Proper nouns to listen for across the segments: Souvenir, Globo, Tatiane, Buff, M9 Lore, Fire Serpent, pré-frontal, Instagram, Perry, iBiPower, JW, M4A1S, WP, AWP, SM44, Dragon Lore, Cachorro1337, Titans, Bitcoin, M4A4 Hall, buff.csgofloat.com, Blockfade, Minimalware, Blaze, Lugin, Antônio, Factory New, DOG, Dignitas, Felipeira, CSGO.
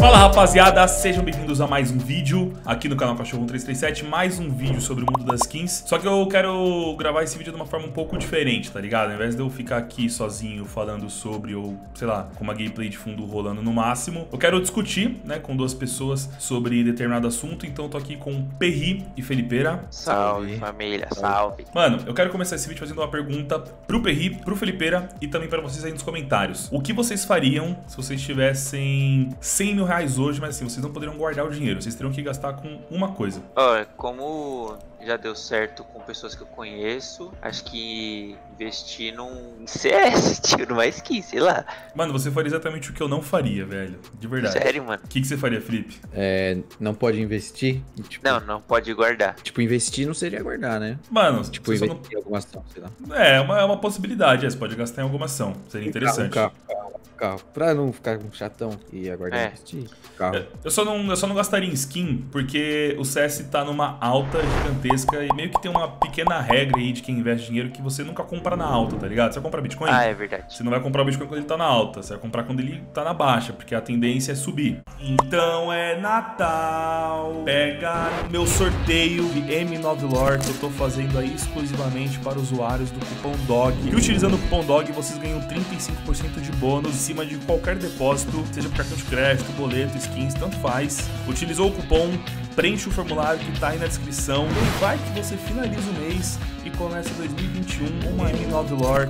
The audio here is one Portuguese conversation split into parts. Fala rapaziada, sejam bem-vindos a mais um vídeo aqui no canal Cachorro1337, mais um vídeo sobre o mundo das skins. Só que eu quero gravar esse vídeo de uma forma um pouco diferente, tá ligado? Ao invés de eu ficar aqui sozinho falando sobre, ou sei lá, com uma gameplay de fundo rolando no máximo, eu quero discutir, né, com duas pessoas sobre determinado assunto. Então eu tô aqui com Perry e Felipeira. Salve, família, salve. Mano, eu quero começar esse vídeo fazendo uma pergunta pro Perry, pro Felipeira e também pra vocês aí nos comentários. O que vocês fariam se vocês tivessem 100 mil hoje, mas assim, vocês não poderiam guardar o dinheiro, vocês teriam que gastar com uma coisa. Olha, como já deu certo com pessoas que eu conheço, acho que investir num CS, tio, numa skin, sei lá. Mano, você faria exatamente o que eu não faria, velho, de verdade. Sério, mano? O que você faria, Felipe? É, não pode investir? Tipo, não pode guardar. Tipo, investir não seria guardar, né? Mano, tipo, investir não... em alguma ação, sei lá. É uma possibilidade, é, você pode gastar em alguma ação, seria interessante. Carro, pra não ficar com chatão e aguardar investir. Carro. Eu só não gastaria em skin, porque o CS tá numa alta gigantesca e meio que tem uma pequena regra aí de quem investe dinheiro que você nunca compra na alta, tá ligado? Você vai comprar Bitcoin? Ah, é verdade. Você não vai comprar o Bitcoin quando ele tá na alta, você vai comprar quando ele tá na baixa, porque a tendência é subir. Então é Natal, pega meu sorteio de M9 Lore que eu tô fazendo aí exclusivamente para usuários do cupom DOG. E utilizando o cupom DOG, vocês ganham 35% de bônus em cima de qualquer depósito, seja por cartão de crédito, boleto, skins, tanto faz. Utilizou o cupom, preenche o formulário que tá aí na descrição e vai que você finaliza o mês e começa 2021 com uma M9 Lore.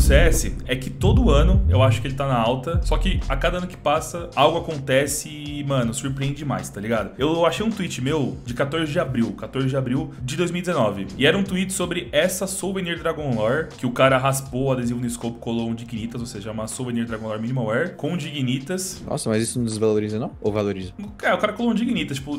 CS é que todo ano eu acho que ele tá na alta, só que a cada ano que passa algo acontece e, mano, surpreende demais, tá ligado? Eu achei um tweet meu de 14 de abril de 2019, e era um tweet sobre essa Souvenir Dragon Lore, que o cara raspou o adesivo no scope, colou um Dignitas, ou seja, uma Souvenir Dragon Lore Minimalware com Dignitas. Nossa, mas isso não desvaloriza não? Ou valoriza? É, o cara colou um Dignitas, tipo,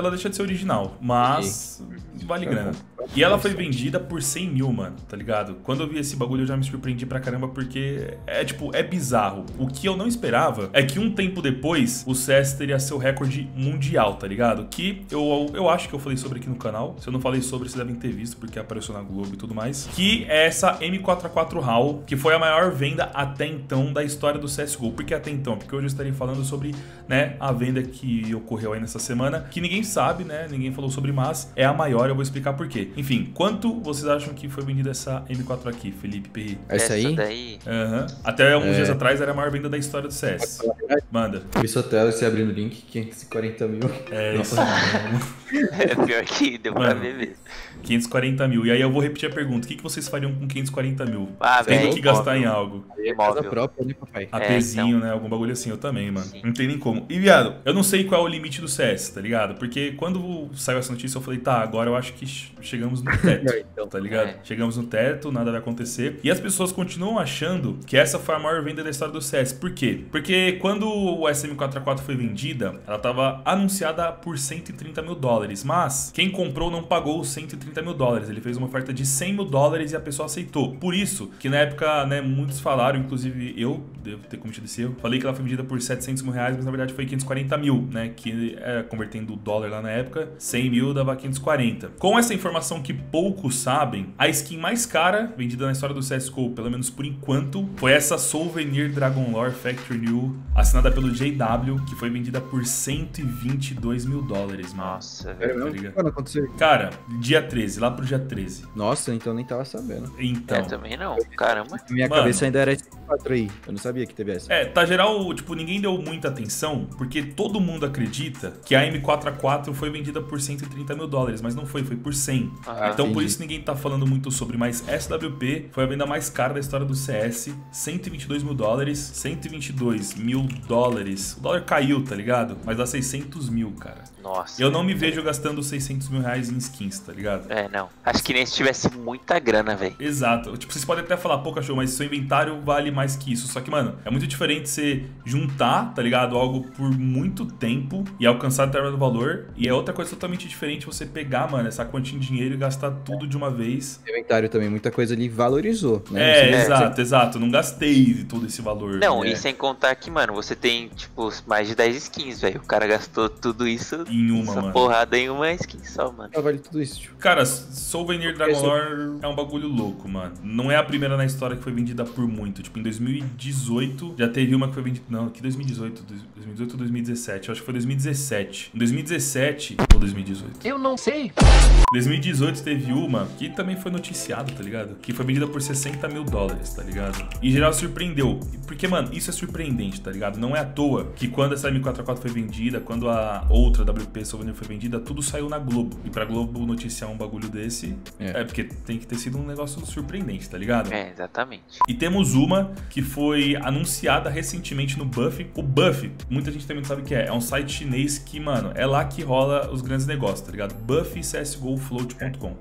ela deixa de ser original, mas vale grana. E ela foi vendida por 100 mil, mano, tá ligado? Quando eu vi esse bagulho eu já me surpreendi pra caramba, porque é tipo, é bizarro. O que eu não esperava é que um tempo depois o CS teria seu recorde mundial, tá ligado? Que eu acho que eu falei sobre aqui no canal. Se eu não falei sobre, vocês devem ter visto, porque apareceu na Globo e tudo mais. Que é essa M4A4 Hall, que foi a maior venda até então da história do CSGO. Por que até então? Porque hoje eu estarei falando sobre, né, a venda que ocorreu aí nessa semana, que ninguém sabe, né? Ninguém falou sobre, mas é a maior, eu vou explicar por quê. Enfim, quanto vocês acham que foi vendida essa M4 aqui, Felipe, Perry? Essa aí? Aham. Uhum. Até alguns dias atrás era a maior venda da história do CS. Manda. Vi sua tela, você abrindo o link, 540 mil. É, nossa, isso. É pior que deu pra ver mesmo. 540 mil. E aí eu vou repetir a pergunta. O que vocês fariam com 540 mil? Ah, tem que gastar em algo. Casa própria, né, papai? APzinho, né? Algum bagulho assim. Eu também, mano. Sim. Não tem nem como. E, viado, eu não sei qual é o limite do CS, tá ligado? Porque quando saiu essa notícia, eu falei, tá, agora eu acho que chegamos no teto, então, tá ligado? É. Chegamos no teto, nada vai acontecer. E as pessoas continuam achando que essa foi a maior venda da história do CS. Por quê? Porque quando o SM44 foi vendida, ela tava anunciada por 130 mil dólares, mas quem comprou não pagou os 130 mil dólares. Ele fez uma oferta de 100 mil dólares e a pessoa aceitou. Por isso que na época, né, muitos falaram, inclusive eu, devo ter cometido esse erro, falei que ela foi vendida por 700 mil reais, mas na verdade foi 540 mil, né, que convertendo o dólar lá na época, 100 mil dava 540. Com essa informação que poucos sabem, a skin mais cara vendida na história do CSGO, pelo menos por enquanto, foi essa Souvenir Dragon Lore Factory New, assinada pelo JW, que foi vendida por 122 mil dólares. Nossa, nada, velho. Quando aconteceu? Cara, dia 13, lá pro dia 13. Nossa, então nem tava sabendo. Então. É, também não, caramba. Minha cabeça ainda era S4 aí, eu não sabia que teve essa. É, tá geral, tipo, ninguém deu muita atenção, porque todo mundo acredita que a M4A4 foi vendida por 130 mil dólares, mas não foi, foi por 100. Ah, então entendi. Por isso ninguém tá falando muito sobre, mas SWP foi a venda mais cara da história do CS, 122 mil dólares, 122 mil dólares. O dólar caiu, tá ligado? Mas dá 600 mil, cara. Nossa. Eu não me vejo gastando 600 mil reais em skins, tá ligado? É, não. Acho que nem se tivesse muita grana, velho. Exato. Tipo, vocês podem até falar, pô, cachorro, mas seu inventário vale mais que isso. Só que, mano, é muito diferente você juntar, tá ligado? Algo por muito tempo e alcançar determinado valor. E é outra coisa totalmente diferente você pegar, mano, essa quantia de dinheiro e gastar tudo de uma vez. O inventário também, muita coisa ali valorizou, né? É, exato, exato. Não gastei todo esse valor. Não, e sem contar que, mano, você tem, tipo, mais de 10 skins, velho. O cara gastou tudo isso em uma, mano. Porrada em uma skin só, mano. Ah, vale tudo isso, tipo. Cara, Souvenir Dragon Lore é um bagulho louco, mano. Não é a primeira na história que foi vendida por muito. Tipo, em 2018, já teve uma que foi vendida... Não, que 2018? 2018 ou 2017? Eu acho que foi 2017. Em 2017 ou 2018? Eu não sei. 2018 teve uma que também foi noticiada, tá ligado? Que foi vendida por 60 mil dólares, tá ligado? E em geral surpreendeu. Porque, mano, isso é surpreendente, tá ligado? Não é à toa que quando essa M4A4 foi vendida, quando a outra WP Souvenir foi vendida, tudo saiu na Globo. E pra Globo noticiar um bagulho desse, é porque tem que ter sido um negócio surpreendente, tá ligado? É, exatamente. E temos uma que foi anunciada recentemente no Buff. O Buff, muita gente também não sabe o que é. É um site chinês que, mano, é lá que rola os grandes negócios, tá ligado? buff.csgofloat.com.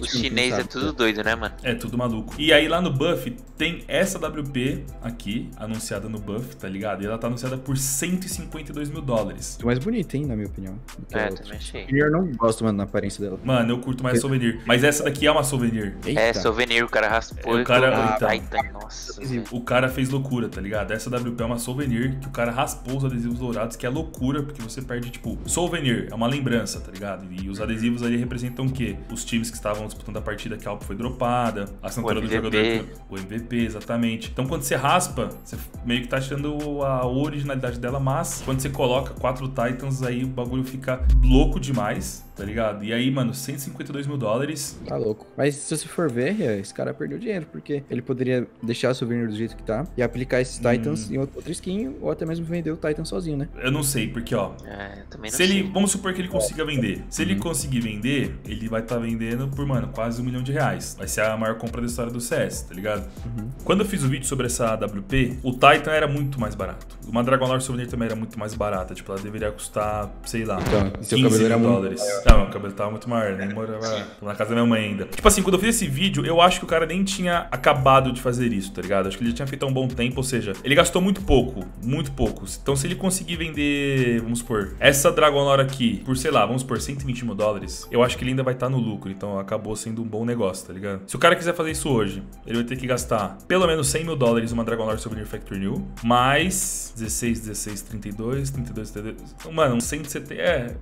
O chinês é tudo doido, né, mano? É, tudo maluco. E aí lá no Buff tem essa WP aqui, anunciada no Buff, tá ligado? E ela tá anunciada por 152 mil dólares. Muito mais bonita, hein, na minha opinião. É, também achei. Eu não gosto, mano, na aparência dela. Mano, eu curto mais Souvenir. Mas essa daqui é uma Souvenir. Eita. É, Souvenir, o cara raspou. O cara... Então, nossa. O cara fez loucura, tá ligado? Essa WP é uma Souvenir que o cara raspou os adesivos dourados, que é loucura, porque você perde, tipo... Souvenir é uma lembrança, tá ligado? E os adesivos ali representam o quê? Os times que estavam disputando a partida, que a AWP foi dropada, a cintura do jogador... O MVP, exatamente. Então, quando você raspa, você meio que tá achando a originalidade dela, mas quando você coloca 4 Titans, aí o bagulho fica louco demais, tá ligado? E aí, mano, 152 mil dólares. Tá louco. Mas se você for ver, esse cara perdeu dinheiro, porque ele poderia deixar a Souvenir do jeito que tá e aplicar esses Titans em outra skin, ou até mesmo vender o Titan sozinho, né? Eu não sei, porque, ó... É, também não se sei. Vamos supor que ele consiga vender. Se ele conseguir vender, ele vai estar vendendo por, mano, quase R$1 milhão. Vai ser a maior compra da história do CS, tá ligado? Quando eu fiz o vídeo sobre essa AWP, o Titan era muito mais barato. Uma Dragon Lore Souvenir também era muito mais barata. Tipo, ela deveria custar, sei lá, então, seu cabelo era dólares. Não, meu cabelo tava muito maior, né? Tô na casa da minha mãe ainda. Tipo assim, quando eu fiz esse vídeo, eu acho que o cara nem tinha acabado de fazer isso, tá ligado? Acho que ele já tinha feito há um bom tempo, ou seja, ele gastou muito pouco, muito pouco. Então, se ele conseguir vender, vamos supor, essa Dragon Lore aqui, por, sei lá, vamos supor, 120 mil dólares, eu acho que ele ainda vai estar no lucro. Então, acabou sendo um bom negócio, tá ligado? Se o cara quiser fazer isso hoje, ele vai ter que gastar pelo menos 100 mil dólares numa Dragon Lore Souvenir Factory New, mais 32, mano, 170,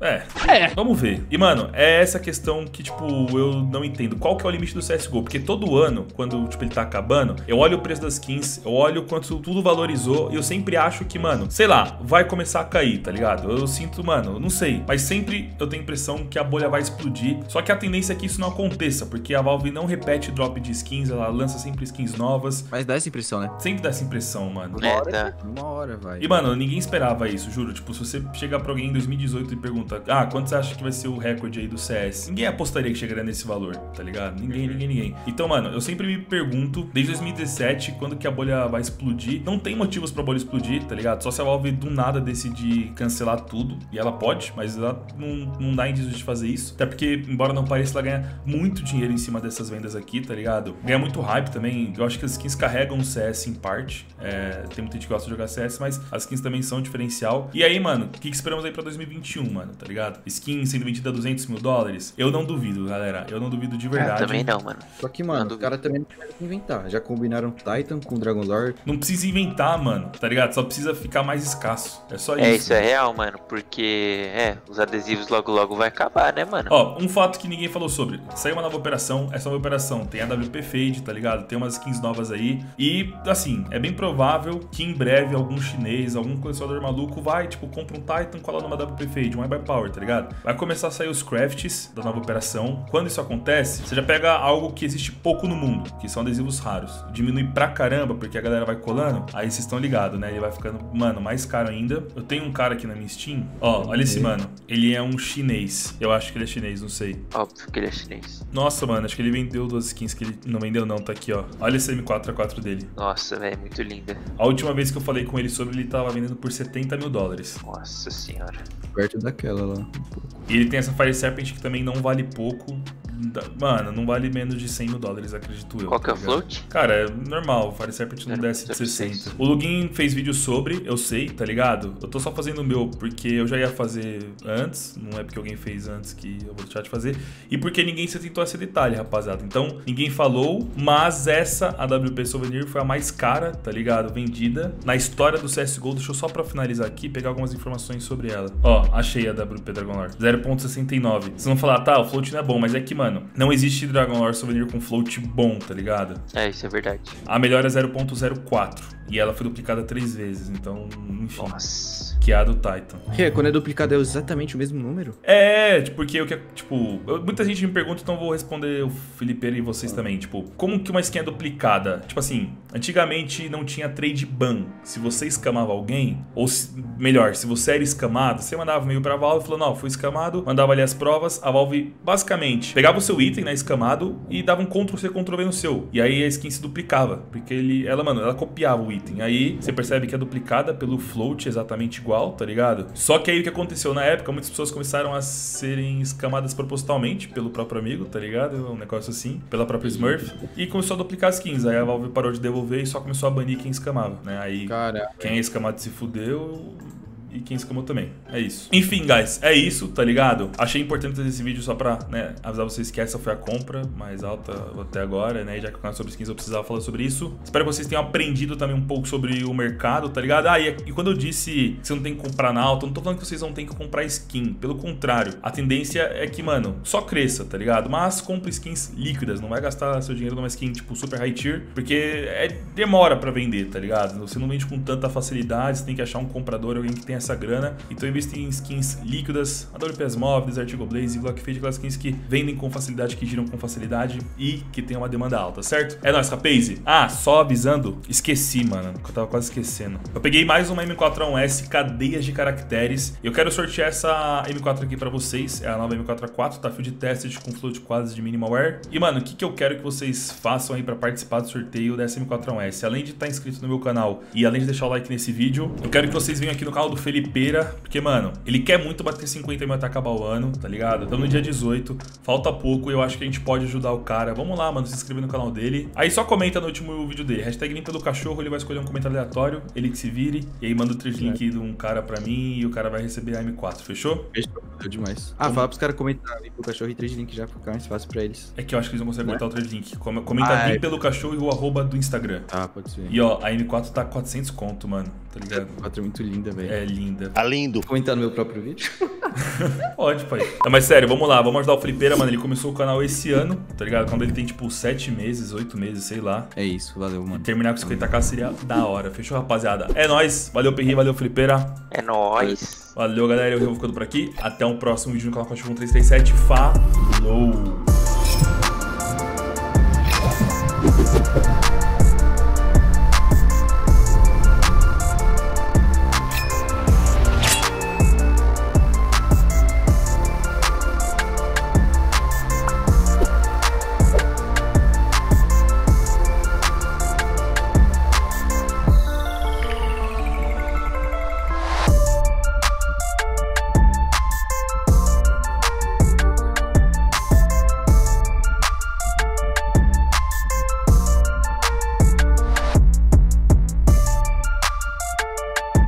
vamos ver. E, mano, é essa questão que, tipo, eu não entendo. Qual que é o limite do CSGO? Porque todo ano, quando, tipo, ele tá acabando, eu olho o preço das skins, eu olho quanto tudo valorizou e eu sempre acho que, mano, sei lá, vai começar a cair, tá ligado? Eu sinto, mano, eu não sei, mas sempre eu tenho a impressão que a bolha vai explodir. Só que a tendência é que isso não aconteça, porque a Valve não repete drop de skins, ela lança sempre skins novas. Mas dá essa impressão, né? Sempre dá essa impressão, mano. Uma hora vai. E, mano, ninguém esperava isso, juro. Tipo, se você chegar pra alguém em 2018 e perguntar, ah, quanto você acha que vai ser o recorde aí do CS? Ninguém apostaria que chegaria nesse valor, tá ligado? Ninguém. Então, mano, eu sempre me pergunto, desde 2017, quando que a bolha vai explodir? Não tem motivos pra bolha explodir, tá ligado? Só se a Valve do nada decidir cancelar tudo, e ela pode, mas ela não dá indícios de fazer isso. Até porque, embora não pareça, ela ganha muito dinheiro em cima dessas vendas aqui, tá ligado? Ganha muito hype também. Eu acho que as skins carregam o CS em parte. É, tem muita gente que gosta de jogar CS, mas as skins também são um diferencial. E aí, mano, o que esperamos aí pra 2021, mano, tá ligado? Skin sendo vendida a 200 mil dólares, eu não duvido, galera. Eu não duvido de verdade. Eu também não, mano. Só que, mano, o cara também não precisa inventar. Já combinaram Titan com Dragon Lore. Não precisa inventar, mano, tá ligado? Só precisa ficar mais escasso. É só isso. É, isso é real, mano, porque, os adesivos logo logo vai acabar, né, mano? Ó, um fato que ninguém falou sobre. Saiu uma nova operação, essa nova operação tem a AWP Fade, tá ligado? Tem umas skins novas aí. E, assim, é bem provável que em breve algum chinês, algum colecionador maluco vai, tipo, compra um Titan, cola numa AWP Fade, um iBiPower, tá ligado? Vai começar a sair os crafts da nova operação. Quando isso acontece, você já pega algo que existe pouco no mundo, que são adesivos raros. Diminui pra caramba, porque a galera vai colando, aí vocês estão ligados, né? Ele vai ficando, mano, mais caro ainda. Eu tenho um cara aqui na minha Steam, ó, olha esse, mano. Ele é um chinês. Eu acho que ele é chinês, não sei. Óbvio que ele é chinês. Nossa, mano, acho que ele vendeu duas skins que ele não vendeu não, tá aqui, ó. Olha esse M4A4 dele. Nossa, velho, muito linda. A última vez que eu falei com ele sobre, ele tava vendendo por $70 mil. Nossa senhora. Perto daquela lá. E ele tem essa Fire Serpent que também não vale pouco. Mano, não vale menos de $100 mil, acredito eu. Qual que é o float? Cara, é normal, o Fire Serpent não desce de 60. O Lugin fez vídeo sobre, eu sei, tá ligado? Eu tô só fazendo o meu, porque eu já ia fazer antes, não é porque alguém fez antes que eu vou deixar de fazer, e porque ninguém se tentou esse detalhe, rapaziada. Então, ninguém falou, mas essa AWP Souvenir foi a mais cara, tá ligado? Vendida na história do CSGO. Deixa eu só pra finalizar aqui, pegar algumas informações sobre ela. Ó, achei a AWP Dragon Lore, 0.69. Vocês vão falar, tá, o float não é bom, mas é que, mano, não existe Dragon Lore Souvenir com float bom, tá ligado? É, isso é verdade. A melhor é 0.04 e ela foi duplicada 3 vezes, então, enfim. Nossa. Que é a do Titan. Que, quando é duplicada é exatamente o mesmo número? É, porque eu que, tipo, muita gente me pergunta, então vou responder o Felipeira e vocês também. Tipo, como que uma skin é duplicada? Tipo assim, antigamente não tinha trade ban. Se você escamava alguém, ou se, melhor, se você era escamado, você mandava e-mail pra Valve e falou, não, fui escamado, mandava ali as provas, a Valve basicamente pegava o seu item, né, escamado, e dava um Ctrl-C, Ctrl-V no seu. E aí a skin se duplicava, porque ela copiava o item. Aí você percebe que é duplicada pelo float exatamente igual, tá ligado? Só que aí o que aconteceu na época, muitas pessoas começaram a serem escamadas propositalmente pelo próprio amigo, tá ligado? Um negócio assim, pela própria Smurf, e começou a duplicar as skins. Aí a Valve parou de devolver e só começou a banir quem escamava, né? Aí, caraca, quem é escamado se fudeu... E quem escamou também, é isso. Enfim, guys, é isso, tá ligado? Achei importante fazer esse vídeo só pra, né, avisar vocês que essa foi a compra mais alta até agora, né? E já que eu canal sobre skins, eu precisava falar sobre isso. Espero que vocês tenham aprendido também um pouco sobre o mercado, tá ligado? Ah, e quando eu disse que você não tem que comprar na alta, eu não tô falando que vocês não tem que comprar skin. Pelo contrário, a tendência é que, mano, só cresça, tá ligado? Mas compra skins líquidas, não vai gastar seu dinheiro numa skin, tipo, super high tier, porque demora pra vender, tá ligado? Você não vende com tanta facilidade, você tem que achar um comprador, alguém que tenha essa grana. Então invista em skins líquidas, AWPs móveis, artigo Blaze, Blockfade, aquelas skins que vendem com facilidade, que giram com facilidade e que tem uma demanda alta, certo? É nóis, rapaz. Ah, só avisando, esqueci, mano, que eu tava quase esquecendo. Eu peguei mais uma M4A1S, cadeias de caracteres. Eu quero sortear essa M4 aqui pra vocês, é a nova M4A4, tá? Field tested com float quase de minimalware. E, mano, o que eu quero que vocês façam aí pra participar do sorteio dessa M4A1S? Além de estar inscrito no meu canal e além de deixar o like nesse vídeo, eu quero que vocês venham aqui no canal do Felipeira, porque, mano, ele quer muito bater 50 mil até acabar o ano, tá ligado? Estamos no dia 18, falta pouco e eu acho que a gente pode ajudar o cara. Vamos lá, mano, se inscrever no canal dele. Aí só comenta no último vídeo dele, hashtag limpa do cachorro, ele vai escolher um comentário aleatório, ele que se vire, e aí manda o link de um cara pra mim e o cara vai receber a M4, fechou? Fechou, é demais. Ah, fala pros caras comentarem limpa do cachorro e trade link já, ficar mais fácil pra eles. É que eu acho que eles não conseguem botar o trade link. Comenta limpa do cachorro e o @ do Instagram. Ah, pode ser. E ó, a M4 tá 400 conto, mano, tá ligado? A M4 é muito linda, velho. É linda. Tá lindo. Comentar no meu próprio vídeo? Pode, pai. Não, mas sério, vamos lá. Vamos ajudar o Felipeira, mano. Ele começou o canal esse ano, tá ligado? Quando ele tem, tipo, 7 meses, 8 meses, sei lá. É isso, valeu, mano. E terminar com 50k seria da hora. Fechou, rapaziada? É nóis. Valeu, Perry. Valeu, Felipeira. É nóis. Valeu, galera. Eu vou ficando por aqui. Até o próximo vídeo no canal Cachorro1337. Falou!